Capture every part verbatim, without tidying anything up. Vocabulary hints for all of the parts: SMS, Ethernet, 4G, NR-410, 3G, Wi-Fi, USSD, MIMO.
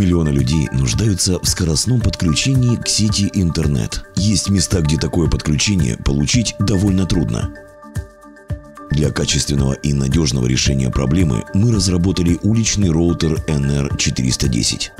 миллиона людей нуждаются в скоростном подключении к сети интернет. Есть места, где такое подключение получить довольно трудно. Для качественного и надежного решения проблемы мы разработали уличный роутер эн эр четыреста десять.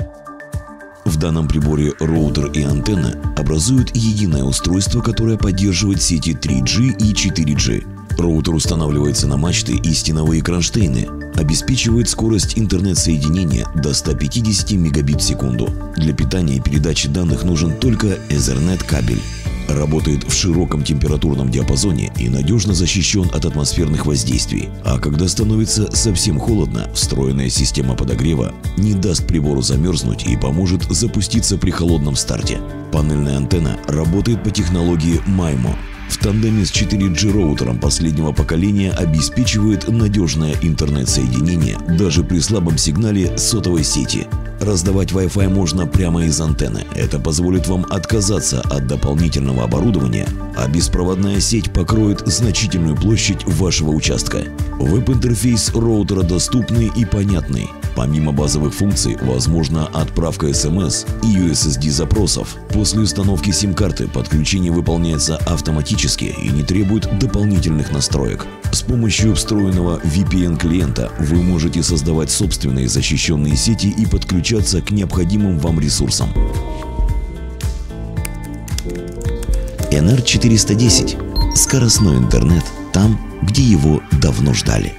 В данном приборе роутер и антенна образуют единое устройство, которое поддерживает сети три джи и четыре джи. Роутер устанавливается на мачты и стеновые кронштейны, обеспечивает скорость интернет-соединения до ста пятидесяти мегабит в секунду. Для питания и передачи данных нужен только Ethernet кабель. Работает в широком температурном диапазоне и надежно защищен от атмосферных воздействий. А когда становится совсем холодно, встроенная система подогрева не даст прибору замерзнуть и поможет запуститься при холодном старте. Панельная антенна работает по технологии мимо. В тандеме с четыре джи роутером последнего поколения обеспечивает надежное интернет-соединение даже при слабом сигнале сотовой сети. Раздавать Wi-Fi можно прямо из антенны. Это позволит вам отказаться от дополнительного оборудования, а беспроводная сеть покроет значительную площадь вашего участка. Веб-интерфейс роутера доступный и понятный. Помимо базовых функций, возможна отправка эс эм эс и ю эс эс ди запросов. После установки сим-карты подключение выполняется автоматически и не требует дополнительных настроек. С помощью встроенного ви пи эн-клиента вы можете создавать собственные защищенные сети и подключаться к необходимым вам ресурсам. эн эр четыреста десять. Скоростной интернет там, где его давно ждали.